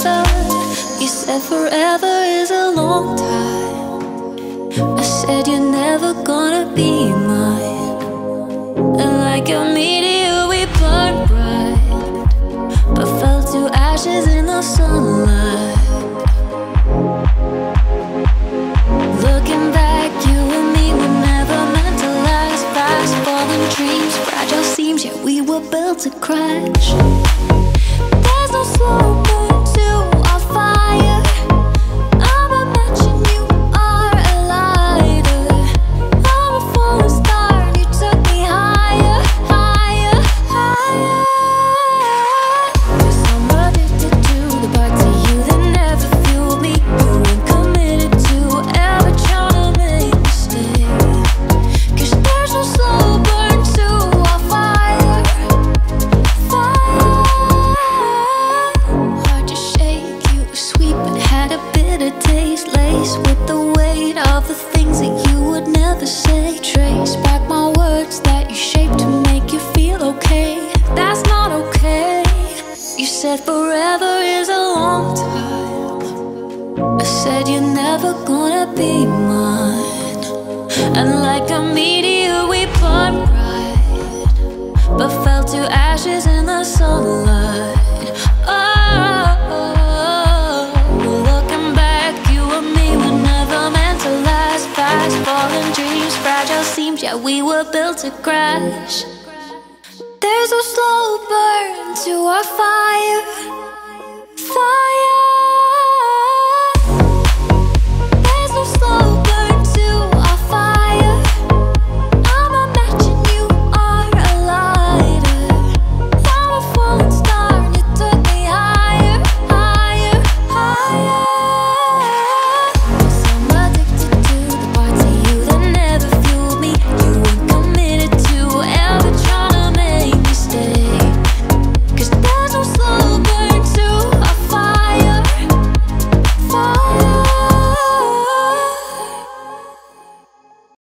forever. You said forever is a long time. I said you're never gonna be mine. And like a meteor we burned bright, but fell to ashes in the sunlight. Looking back, you and me were never meant to last. Fast falling dreams, fragile seams, yet we were built to crash. There's no slow burn to our fire. I'm a match and you are a lighter. I'm a falling star and you took me higher, higher, higher. Cause I'm addicted to the part to you that never fueled me. You ain't committed to ever trying to make me stay. Cause there's no slow burn to our fire, fire. Hard to shake, you were sweet but had a bitter taste. Laced with the weight of the things that you would never say. Trace back my words that you shaped to make you feel okay. That's not okay. You said forever is a long time. I said you're never gonna be mine. And like a meteor we burned bright, but fell to ashes in the sunlight. Oh, looking back, you and me were never meant to last. Fast falling dreams, fragile seams, yeah, we were built to crash. There's a slow burn to our fire, fire.